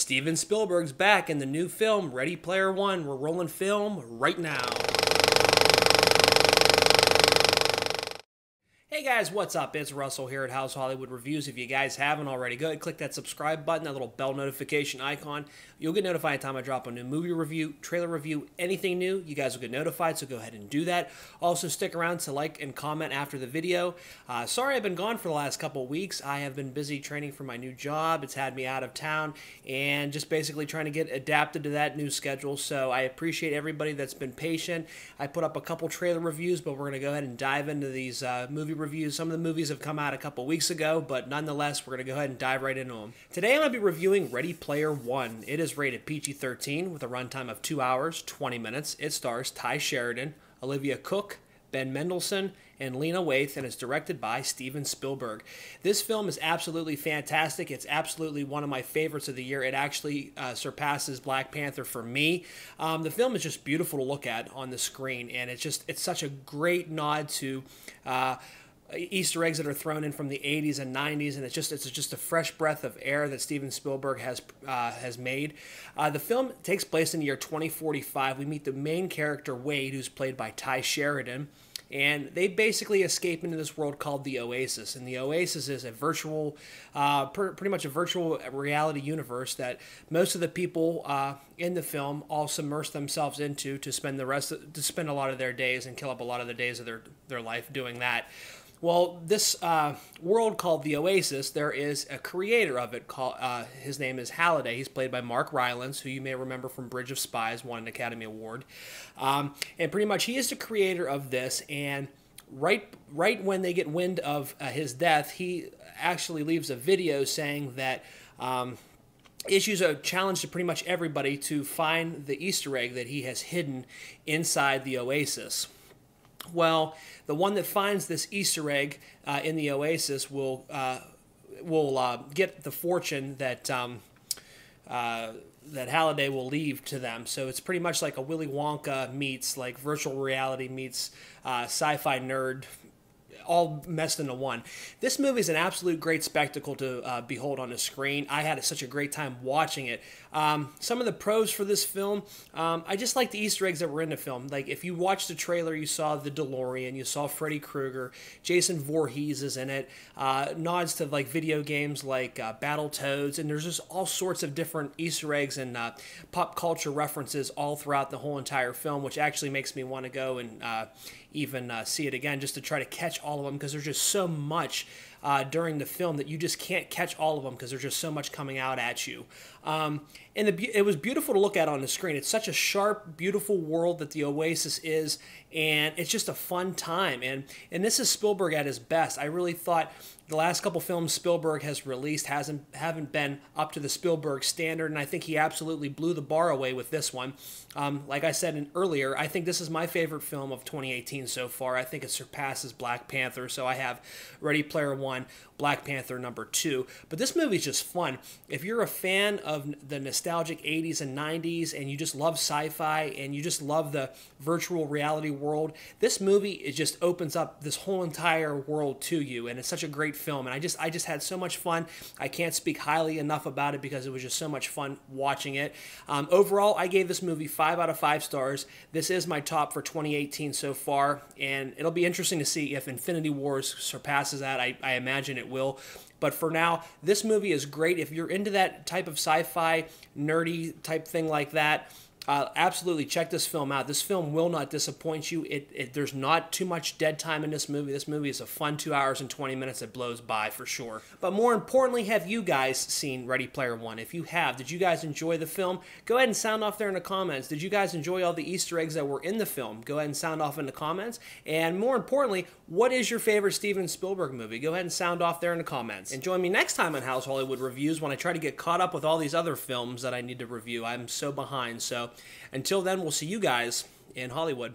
Steven Spielberg's back in the new film, Ready Player One. We're rolling film right now. Hey guys, what's up? It's Russell here at Howell's Hollywood Reviews. If you guys haven't already, go ahead and click that subscribe button, that little bell notification icon. You'll get notified anytime I drop a new movie review, trailer review, anything new. You guys will get notified, so go ahead and do that. Also, stick around to like and comment after the video. Sorry I've been gone for the last couple weeks. I have been busy training for my new job. It's had me out of town and just basically trying to get adapted to that new schedule. So I appreciate everybody that's been patient. I put up a couple trailer reviews, but we're going to go ahead and dive into these movie reviews. Some of the movies have come out a couple weeks ago, but nonetheless, we're going to go ahead and dive right into them. Today, I'm going to be reviewing Ready Player One. It is rated PG-13 with a runtime of 2 hours, 20 minutes. It stars Ty Sheridan, Olivia Cooke, Ben Mendelsohn, and Lena Waithe, and is directed by Steven Spielberg. This film is absolutely fantastic. It's absolutely one of my favorites of the year. It actually surpasses Black Panther for me. The film is just beautiful to look at on the screen, and it's such a great nod to Easter eggs that are thrown in from the 80s and 90s, and it's just a fresh breath of air that Steven Spielberg has made. The film takes place in the year 2045. We meet the main character, Wade, who's played by Ty Sheridan, and they basically escape into this world called the Oasis. And the Oasis is a virtual, pretty much a virtual reality universe that most of the people in the film all submerge themselves into to spend to spend a lot of their days and kill up a lot of the days of their life doing that. Well, this world called the Oasis, there is a creator of it. His name is Halliday. He's played by Mark Rylance, who you may remember from Bridge of Spies, won an Academy Award. And pretty much he is the creator of this. And right when they get wind of his death, he actually leaves a video saying that issues a challenge to pretty much everybody to find the Easter egg that he has hidden inside the Oasis. Well, the one that finds this Easter egg in the Oasis will get the fortune that that Halliday will leave to them. So it's pretty much like a Willy Wonka meets like virtual reality meets sci-fi nerd, all messed into one. This movie is an absolute great spectacle to behold on the screen. I had such a great time watching it. Some of the pros for this film, I just like the Easter eggs that were in the film. Like, if you watched the trailer, you saw the DeLorean, you saw Freddy Krueger, Jason Voorhees is in it, nods to like video games like Battletoads, and there's just all sorts of different Easter eggs and pop culture references all throughout the whole entire film, which actually makes me want to go and even see it again just to try to catch all of them, because there's just so much during the film that you just can't catch all of them because there's just so much coming out at you. And it was beautiful to look at on the screen. It's such a sharp, beautiful world that the Oasis is, and it's just a fun time. And this is Spielberg at his best. I really thought the last couple films Spielberg has released haven't been up to the Spielberg standard, and I think he absolutely blew the bar away with this one. Like I said earlier, I think this is my favorite film of 2018 so far. I think it surpasses Black Panther, so I have Ready Player One, Black Panther #2. But this movie's just fun. If you're a fan of the nostalgic 80s and 90s, and you just love sci-fi, and you just love the virtual reality world, this movie, it just opens up this whole entire world to you, and it's such a great film, and I just had so much fun. I can't speak highly enough about it because it was just so much fun watching it. Overall, I gave this movie 5 out of 5 stars. This is my top for 2018 so far, and it'll be interesting to see if Infinity Wars surpasses that. I imagine it will. But for now, this movie is great. If you're into that type of sci-fi, nerdy type thing like that, absolutely check this film out. This film will not disappoint you. There's not too much dead time in this movie. This movie is a fun 2 hours and 20 minutes that blows by for sure. But more importantly, have you guys seen Ready Player One? If you have, did you guys enjoy the film? Go ahead and sound off there in the comments. Did you guys enjoy all the Easter eggs that were in the film? Go ahead and sound off in the comments. And more importantly, what is your favorite Steven Spielberg movie? Go ahead and sound off there in the comments. And join me next time on Howell's Hollywood Reviews when I try to get caught up with all these other films that I need to review. I'm so behind, so until then, we'll see you guys in Hollywood.